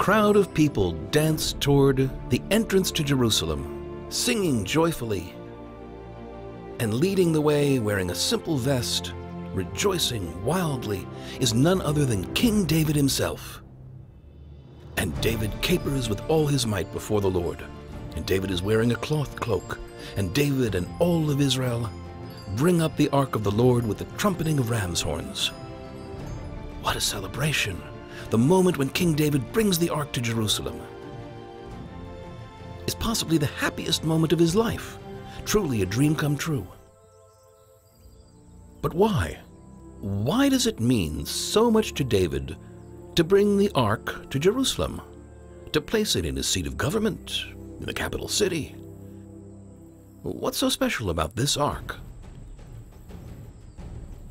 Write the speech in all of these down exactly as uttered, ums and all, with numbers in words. crowd of people danced toward the entrance to Jerusalem, singing joyfully and leading the way, wearing a simple vest, rejoicing wildly, is none other than King David himself. And David capers with all his might before the Lord. And David is wearing a cloth cloak. And David and all of Israel bring up the ark of the Lord with the trumpeting of ram's horns. What a celebration! The moment when King David brings the ark to Jerusalem is possibly the happiest moment of his life. Truly a dream come true. But why? Why does it mean so much to David to bring the ark to Jerusalem, to place it in his seat of government, in the capital city? What's so special about this ark?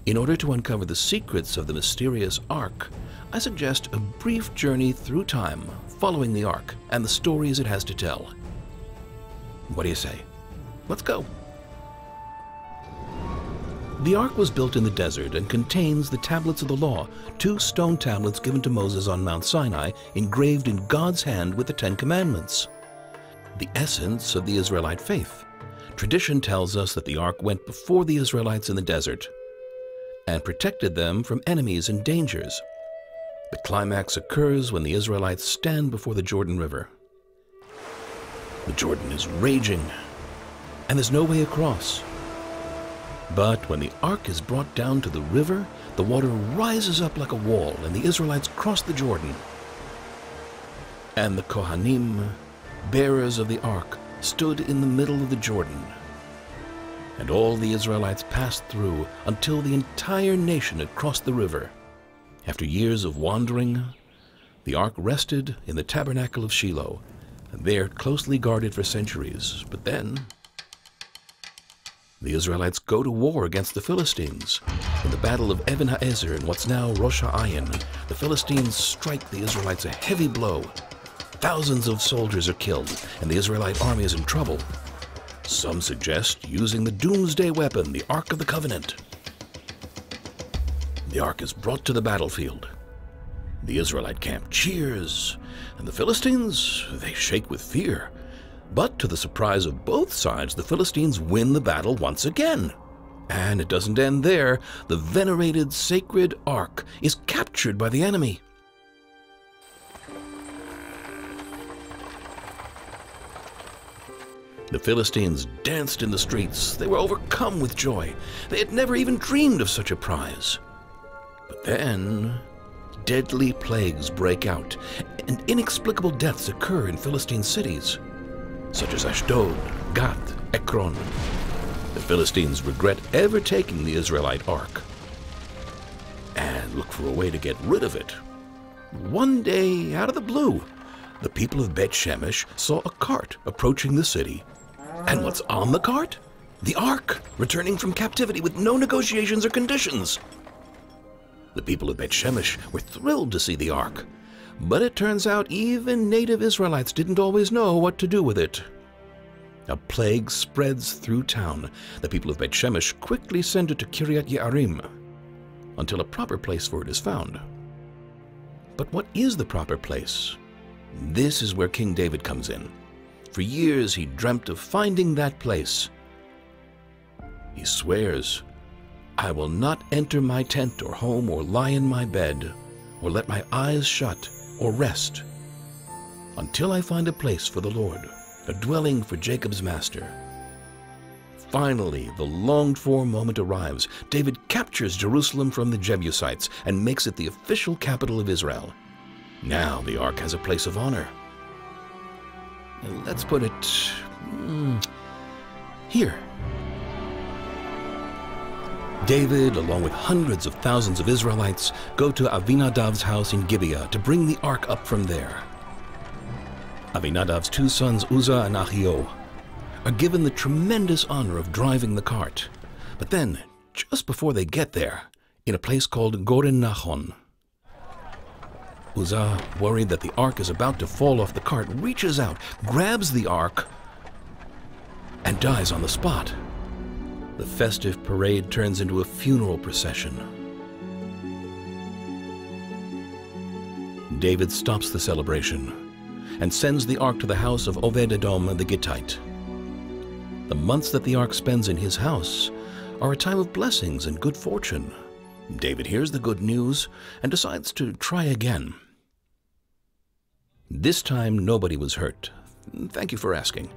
In order to uncover the secrets of the mysterious ark, I suggest a brief journey through time following the ark and the stories it has to tell. What do you say? Let's go. The ark was built in the desert and contains the tablets of the law, two stone tablets given to Moses on Mount Sinai, engraved in God's hand with the Ten Commandments, the essence of the Israelite faith. Tradition tells us that the ark went before the Israelites in the desert and protected them from enemies and dangers. The climax occurs when the Israelites stand before the Jordan River. The Jordan is raging, and there's no way across. But when the ark is brought down to the river, the water rises up like a wall, and the Israelites cross the Jordan. And the Kohanim, bearers of the ark, stood in the middle of the Jordan. And all the Israelites passed through until the entire nation had crossed the river. After years of wandering, the ark rested in the tabernacle of Shiloh, and there closely guarded for centuries. But then, the Israelites go to war against the Philistines. In the Battle of Eben HaEzer in what's now Rosh HaAyin, the Philistines strike the Israelites a heavy blow. Thousands of soldiers are killed, and the Israelite army is in trouble. Some suggest using the doomsday weapon, the Ark of the Covenant. The Ark is brought to the battlefield. The Israelite camp cheers, and the Philistines, they shake with fear. But to the surprise of both sides, the Philistines win the battle once again. And it doesn't end there. The venerated sacred ark is captured by the enemy. The Philistines danced in the streets. They were overcome with joy. They had never even dreamed of such a prize. But then, deadly plagues break out, and inexplicable deaths occur in Philistine cities, such as Ashdod, Gath, Ekron. The Philistines regret ever taking the Israelite ark and look for a way to get rid of it. One day, out of the blue, the people of Beit Shemesh saw a cart approaching the city. And what's on the cart? The ark, returning from captivity with no negotiations or conditions. The people of Beit Shemesh were thrilled to see the ark. But it turns out even native Israelites didn't always know what to do with it. A plague spreads through town. The people of Beit Shemesh quickly send it to Kiryat Ye'arim until a proper place for it is found. But what is the proper place? This is where King David comes in. For years he dreamt of finding that place. He swears, "I will not enter my tent or home or lie in my bed or let my eyes shut or rest, until I find a place for the Lord, a dwelling for Jacob's master." Finally, the longed-for moment arrives. David captures Jerusalem from the Jebusites and makes it the official capital of Israel. Now the ark has a place of honor. Let's put it mm, here. David, along with hundreds of thousands of Israelites, go to Avinadab's house in Gibeah to bring the ark up from there. Avinadab's two sons, Uzzah and Ahio, are given the tremendous honor of driving the cart. But then, just before they get there, in a place called Goren Nahon, Uzzah, worried that the ark is about to fall off the cart, reaches out, grabs the ark, and dies on the spot. The festive parade turns into a funeral procession. David stops the celebration and sends the ark to the house of Oved Edom the Gittite. The months that the ark spends in his house are a time of blessings and good fortune. David hears the good news and decides to try again. This time nobody was hurt. Thank you for asking.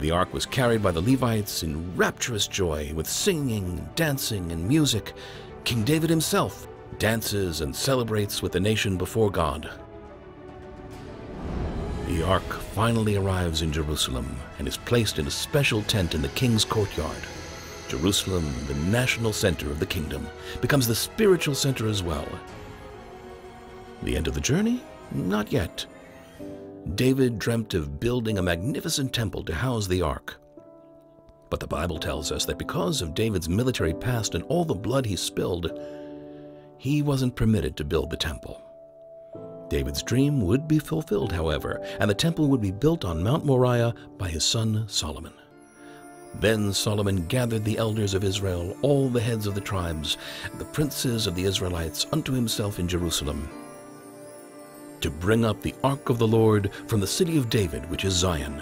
The ark was carried by the Levites in rapturous joy with singing, dancing, and music. King David himself dances and celebrates with the nation before God. The ark finally arrives in Jerusalem and is placed in a special tent in the king's courtyard. Jerusalem, the national center of the kingdom, becomes the spiritual center as well. The end of the journey? Not yet. David dreamt of building a magnificent temple to house the ark. But the Bible tells us that because of David's military past and all the blood he spilled, he wasn't permitted to build the temple. David's dream would be fulfilled, however, and the temple would be built on Mount Moriah by his son Solomon. Then Solomon gathered the elders of Israel, all the heads of the tribes, the princes of the Israelites, unto himself in Jerusalem, to bring up the ark of the Lord from the city of David, which is Zion.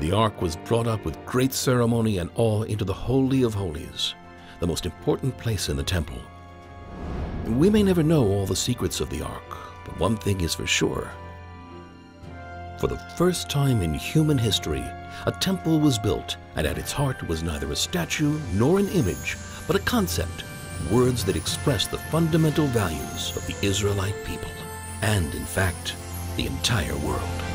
The ark was brought up with great ceremony and awe into the Holy of Holies, the most important place in the temple. We may never know all the secrets of the ark, but one thing is for sure. For the first time in human history, a temple was built, and at its heart was neither a statue nor an image, but a concept, words that express the fundamental values of the Israelite people, and in fact, the entire world.